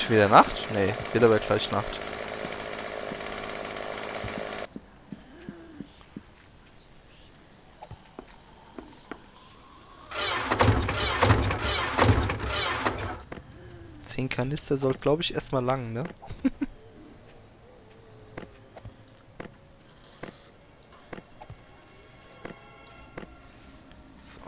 Ist wieder Nacht? Nee, wird aber gleich Nacht. Kanister soll, glaube ich, erstmal lang, ne? So.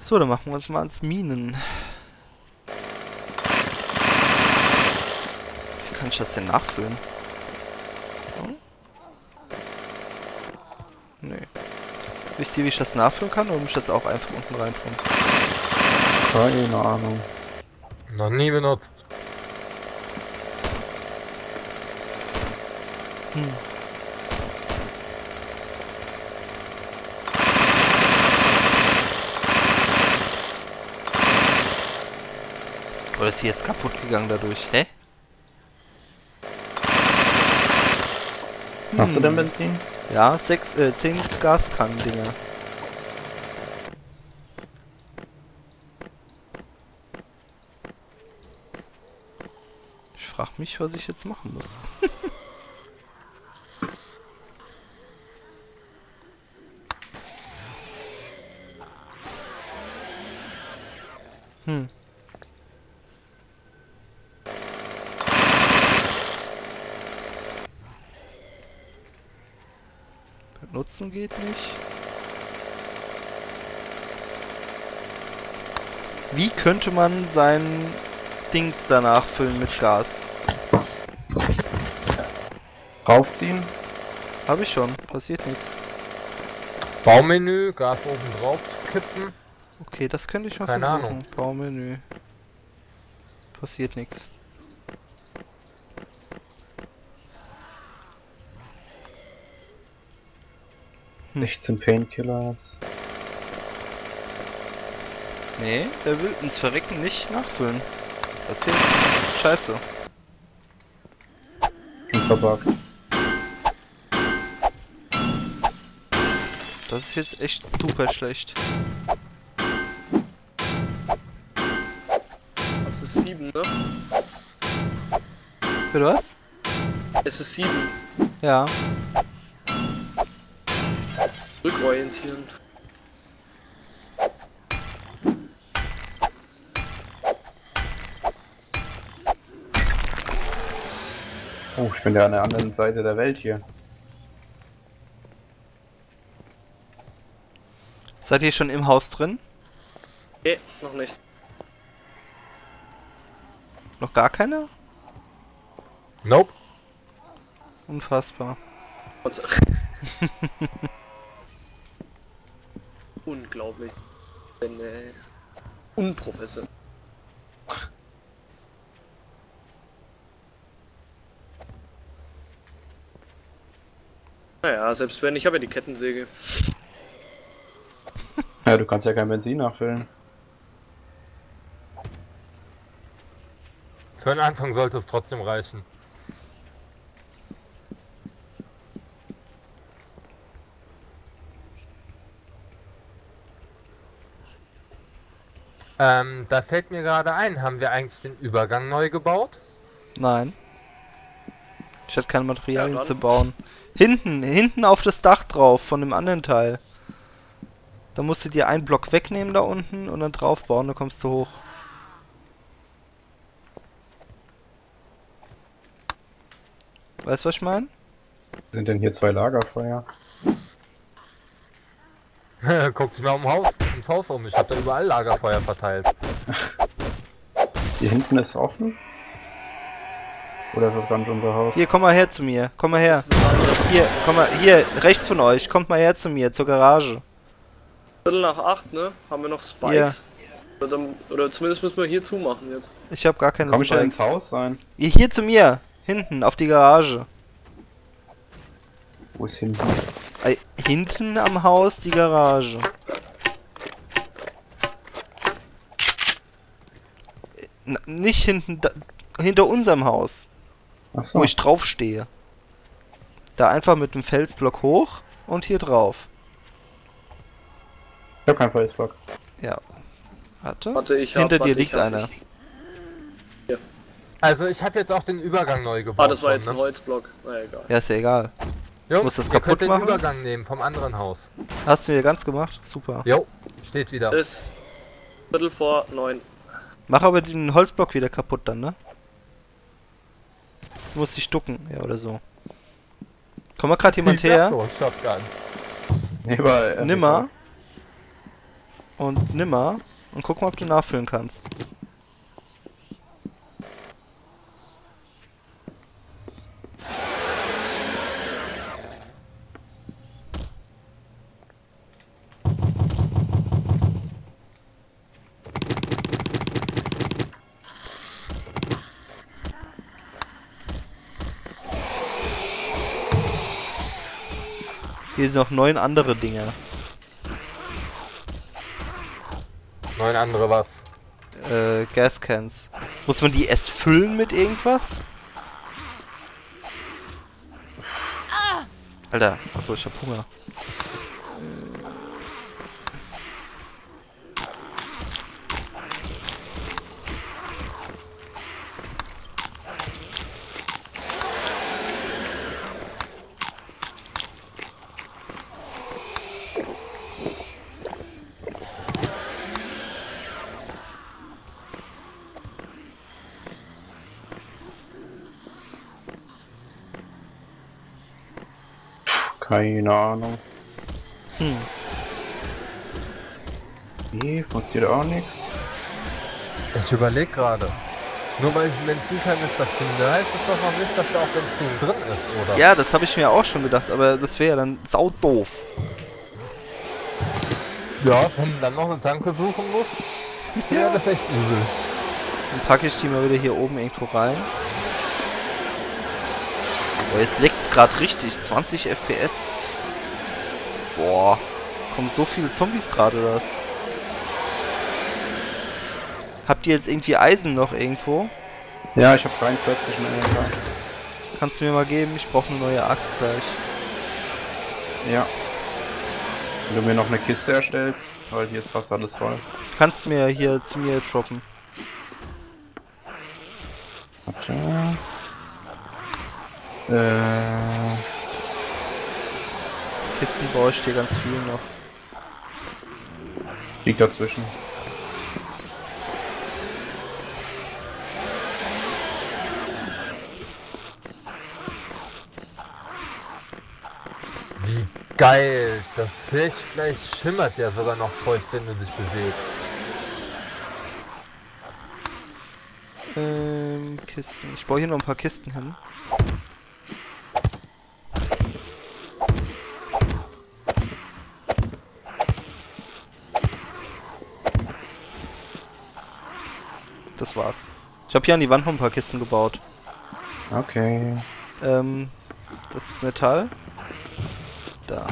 So, dann machen wir uns mal ans Minen. Wie kann ich das denn nachfüllen? Wisst ihr, wie ich das nachfüllen kann, oder muss ich das auch einfach unten rein tun? Keine Ahnung. Noch nie benutzt. Hm. Oder ist hier jetzt kaputt gegangen dadurch? Hä? Hast du denn Benzin? Ja, 10 Gaskannen-Dinger. Ich frage mich, was ich jetzt machen muss. Hm. Nutzen geht nicht. Wie könnte man sein Dings danach füllen mit Gas? Raufziehen? Habe ich schon, passiert nichts. Baumenü, Gas oben drauf kippen. Okay, das könnte ich mal versuchen. Keine Ahnung. Baumenü. Passiert nichts. Nichts in Painkillers. Nee, der will ins Verrecken nicht nachfüllen. Das hier ist scheiße. Verbuggt. Das ist jetzt echt super schlecht. Das ist 7, ne? Bitte was? Es ist 7. Ja. Rückorientieren. Oh, ich bin ja an der anderen Seite der Welt hier. Seid ihr schon im Haus drin? Nee, noch nicht. Noch gar keiner? Nope. Unfassbar. Und unglaublich. Ich bin unprofessionell. Naja, selbst wenn, ich habe ja die Kettensäge. Ja, du kannst ja kein Benzin nachfüllen. Für den Anfang sollte es trotzdem reichen. Da fällt mir gerade ein, haben wir eigentlich den Übergang neu gebaut? Nein. Ich hatte kein Material zu bauen. Hinten auf das Dach drauf, von dem anderen Teil. Da musst du dir einen Block wegnehmen da unten und dann drauf bauen, dann kommst du hoch. Weißt du, was ich meine? Sind denn hier zwei Lagerfeuer? Guck dich mal ums Haus um, ich hab da überall Lagerfeuer verteilt. Hier hinten ist offen? Oder ist das gar nicht unser Haus? Hier, komm mal her zu mir, komm mal her. Hier, komm mal, hier, rechts von euch, kommt mal her zu mir, zur Garage. Viertel nach 8, ne? Haben wir noch Spikes? Ja. Oder zumindest müssen wir hier zumachen jetzt. Ich hab gar keine Spikes. Komm ich ins Haus rein? Hier zu mir, hinten, auf die Garage. Wo ist hinten? Hinten am Haus die Garage. Nicht hinten, hinter unserem Haus. Ach so. Wo ich draufstehe. Da einfach mit einem Felsblock hoch und hier drauf. Ich hab keinen Felsblock. Ja. Warte, ich hab, hinter dir liegt einer. Ja. Also ich habe jetzt auch den Übergang neu gebaut. Ah, das war jetzt ein Holzblock. Na egal. Ja, ist ja egal. Jungs, ich muss das kaputt machen. Den Übergang nehmen vom anderen Haus. Hast du hier ganz gemacht? Super. Jo, steht wieder. Ist 20:45. Mach aber den Holzblock wieder kaputt dann, ne? Du musst dich ducken, ja, oder so. Komm mal gerade jemand her. Nimmer. Und nimmer. Und guck mal, ob du nachfüllen kannst. Hier sind noch 9 andere Dinge. 9 andere was? Gascans. Muss man die erst füllen mit irgendwas? Alter, achso, ich hab Hunger. Keine Ahnung. Hier passiert auch nichts. Ich überlege gerade. Nur weil ich einen Benzinkanister finde, heißt es doch noch nicht, dass da auch Benzin drin ist, oder? Ja, das habe ich mir auch schon gedacht, aber das wäre ja dann sau doof. Ja, wenn man dann noch eine Tanke suchen muss, ja, das ist echt übel. Dann packe ich die mal wieder hier oben irgendwo rein. Boah, jetzt leckt's gerade richtig. 20 FPS. Boah. Kommen so viele Zombies gerade, oder was? Habt ihr jetzt irgendwie Eisen noch irgendwo? Ja, ich hab 43 mehr. Kannst du mir mal geben? Ich brauche eine neue Axt gleich. Ja. Wenn du mir noch eine Kiste erstellst, weil hier ist fast alles voll. Kannst mir hier zu mir droppen. Warte. Kisten baue ich dir ganz viel noch. Liegt dazwischen. Wie geil! Das Fischfleisch schimmert ja sogar noch feucht, wenn du dich bewegst. Kisten. Ich baue hier noch ein paar Kisten hin. Das war's. Ich habe hier an die Wand noch ein paar Kisten gebaut. Okay. Das ist Metall. Da.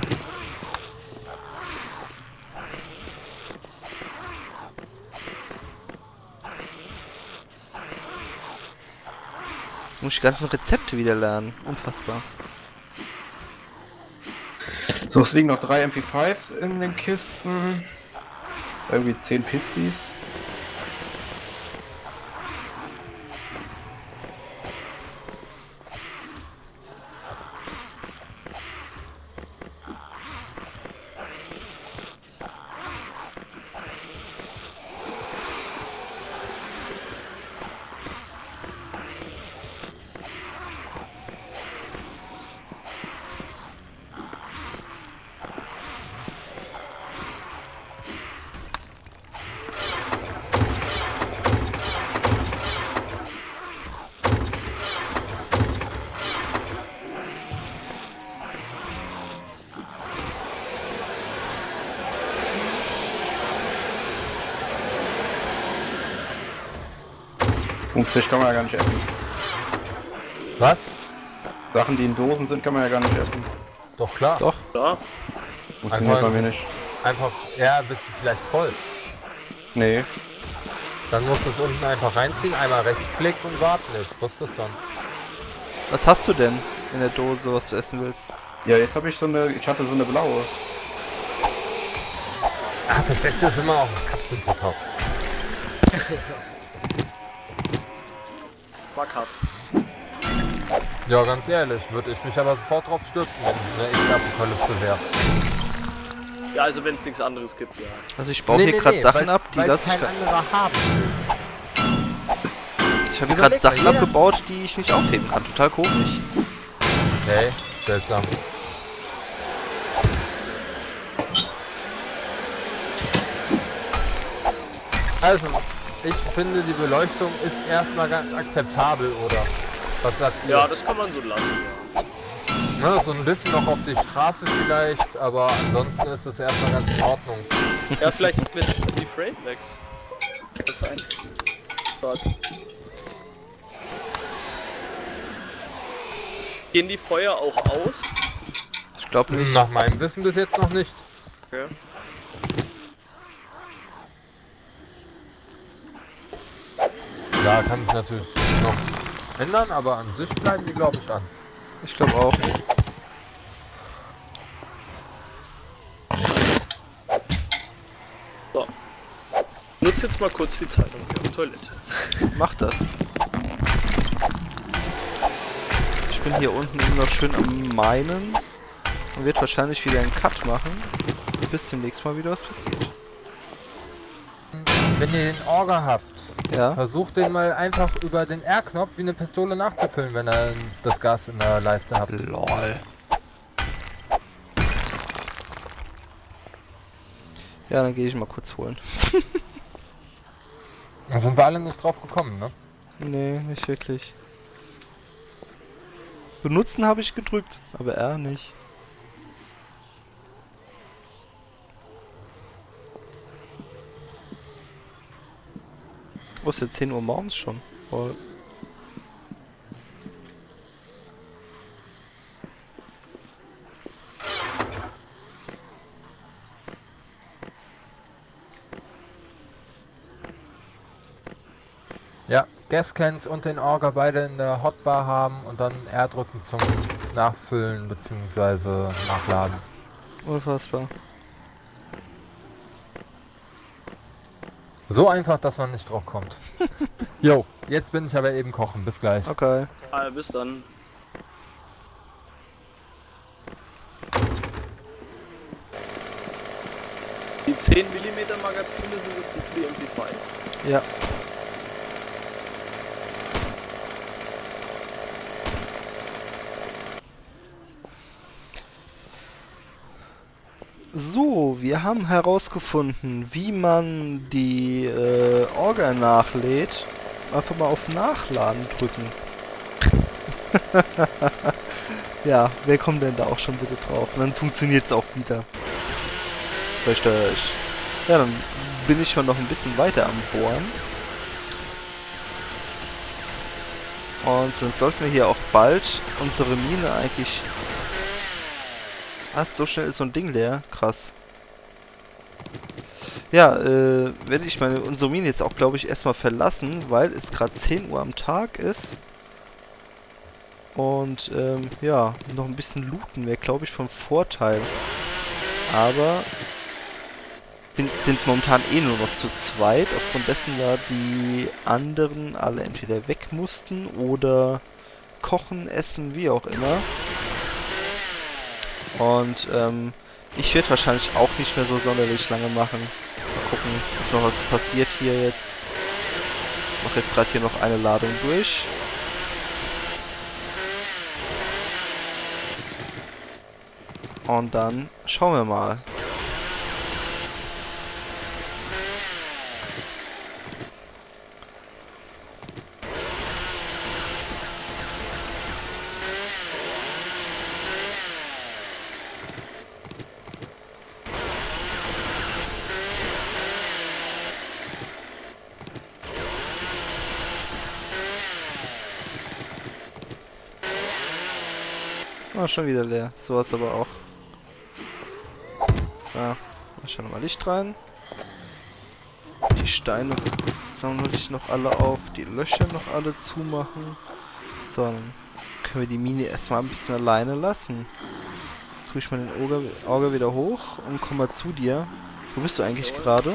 Jetzt muss ich die ganzen Rezepte wieder lernen. Unfassbar. So, es liegen noch 3 MP5s in den Kisten. Irgendwie 10 Pistis. Fisch kann man ja gar nicht essen. Was? Sachen, die in Dosen sind, kann man ja gar nicht essen. Doch, klar. Doch, klar. Funktioniert bei mir nicht. Einfach, ja, bist du vielleicht voll. Nee. Dann musst du es unten einfach reinziehen, einmal rechtsklick und warten. Ich wusste es dann. Was hast du denn? in der Dose, was du essen willst. Ja, jetzt habe ich so eine, ich hatte so eine blaue. Ach, das Beste ist immer auch Katzenfutter. Backhaft. Ja, ganz ehrlich, würde ich mich aber sofort drauf stürzen, wenn eine Apokalypse wäre. Ja, also wenn es nichts anderes gibt, ja. Also ich baue hier gerade Sachen ab, die lasse ich haben. Ich habe hier gerade Sachen abgebaut, die ich nicht aufheben kann. Total komisch. Okay, seltsam. Also, ich finde die Beleuchtung ist erstmal ganz akzeptabel, oder? Was sagt ihr? Ja, das kann man so lassen, ja. Ne, so ein bisschen noch auf die Straße vielleicht, aber ansonsten ist das erstmal ganz in Ordnung. Ja, vielleicht mit die Frame Max. Das sein. Gehen die Feuer auch aus? Ich glaube nicht. Nach meinem Wissen bis jetzt noch nicht. Okay. Ja, kann es natürlich noch ändern, aber an sich bleiben die, glaube ich, an. Ich glaube auch. So. Nutz jetzt mal kurz die Zeitung hier auf der Toilette. Mach das. Ich bin hier unten immer noch schön am Minen und wird wahrscheinlich wieder einen Cut machen, bis demnächst mal wieder was passiert. Wenn ihr den Orga habt, ja, versucht den mal einfach über den R-Knopf wie eine Pistole nachzufüllen, wenn er das Gas in der Leiste habt. Lol. Ja, dann gehe ich mal kurz holen. Da sind wir alle nicht drauf gekommen, ne? Nee, nicht wirklich. Benutzen habe ich gedrückt, aber R nicht. Oh, ist ja 10 Uhr morgens schon. Voll. Ja, Gascans und den Orga beide in der Hotbar haben und dann R drücken zum Nachfüllen bzw. Nachladen. Unfassbar. So einfach, dass man nicht drauf kommt. Jo, jetzt bin ich aber eben kochen. Bis gleich. Okay. Ah, bis dann. Die 10mm Magazine sind das die MP5. Ja. So, wir haben herausgefunden, wie man die Orga nachlädt. Einfach mal auf Nachladen drücken. Ja, wer kommt denn da auch schon bitte drauf? Und dann funktioniert es auch wieder. Verstehe ich. Ja, dann bin ich schon noch ein bisschen weiter am Bohren. Und dann sollten wir hier auch bald unsere Mine eigentlich... Ach, so schnell ist so ein Ding leer. Krass. Ja, werde ich unsere Mine jetzt auch, glaube ich, erstmal verlassen, weil es gerade 10 Uhr am Tag ist. Und, ja, noch ein bisschen looten wäre, glaube ich, vom Vorteil. Aber sind momentan eh nur noch zu zweit, aufgrund dessen, da die anderen alle entweder weg mussten oder kochen, essen, wie auch immer. Und ich werde wahrscheinlich auch nicht mehr so sonderlich lange machen. Mal gucken, ob noch was passiert hier jetzt. Ich mache jetzt gerade hier noch eine Ladung durch. Und dann schauen wir mal. Oh, schon wieder leer. So was aber auch. So, mach schon nochmal Licht rein. Die Steine sammle ich noch alle auf, die Löcher noch alle zumachen. So, dann können wir die Mine erstmal ein bisschen alleine lassen. Tue ich mal den Auge wieder hoch und komm mal zu dir. Wo bist du eigentlich gerade?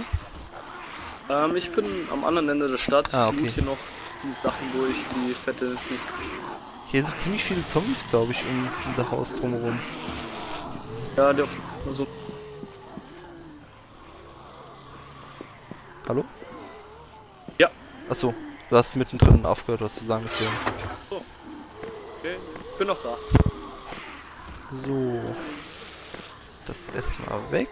Ich bin am anderen Ende der Stadt. Ich okay. Hier noch die Sachen durch, die fette... Hier sind ziemlich viele Zombies, glaube ich, um unser Haus drumherum. Ja, der auf... Also hallo? Ja. Achso, du hast mittendrin aufgehört, was zu sagen, deswegen. So. Okay, ich bin noch da. So. Das Essen mal weg.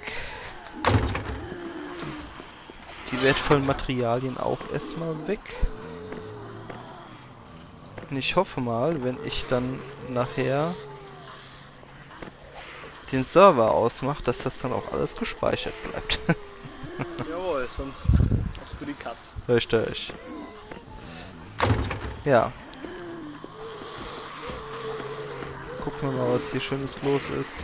Die wertvollen Materialien auch erstmal weg. Und ich hoffe mal, wenn ich dann nachher den Server ausmache, dass das dann auch alles gespeichert bleibt. Jawohl, sonst was für die Katz. Richtig. Ja. Gucken wir mal, was hier Schönes los ist.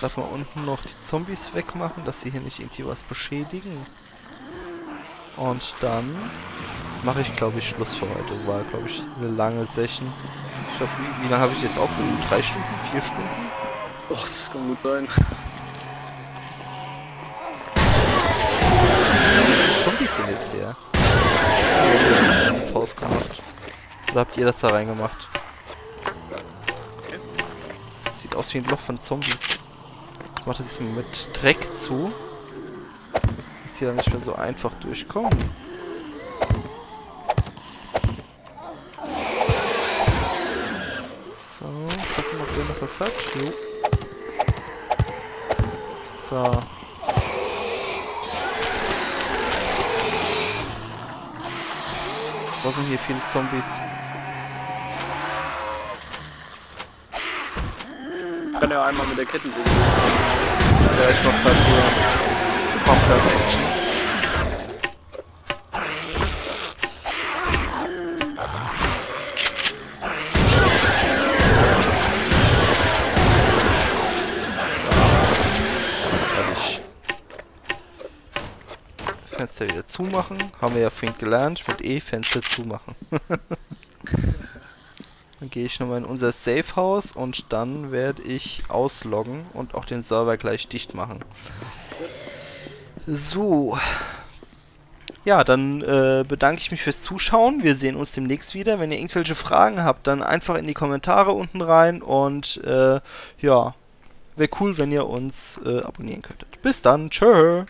Gerade mal unten noch die Zombies wegmachen, dass sie hier nicht irgendwie was beschädigen. Und dann mache ich, glaube ich, Schluss für heute. War, glaube ich, eine lange Session. Ich glaube, wie lange habe ich jetzt aufgenommen? 3 Stunden? 4 Stunden? Och, das kann gut sein. Die Zombies sind jetzt hier. Ich habe das Haus gemacht. Oder habt ihr das da reingemacht? Sieht aus wie ein Loch von Zombies. Ich mache das jetzt mit Dreck zu. Dass hier dann nicht mehr so einfach durchkommen. So, gucken, ob jemand das hat. Jo. So. Was sind hier viele Zombies? Ich kann ja einmal mit der Kettensäge. Ja, ich mach das hier. Bomb-Action. Fertig. Fenster wieder zumachen. Haben wir ja vorhin gelernt. Mit E Fenster zumachen. Dann gehe ich nochmal in unser Safe-Haus und dann werde ich ausloggen und auch den Server gleich dicht machen. So. Ja, dann bedanke ich mich fürs Zuschauen. Wir sehen uns demnächst wieder. Wenn ihr irgendwelche Fragen habt, dann einfach in die Kommentare unten rein und ja, wäre cool, wenn ihr uns abonnieren könntet. Bis dann. Tschö.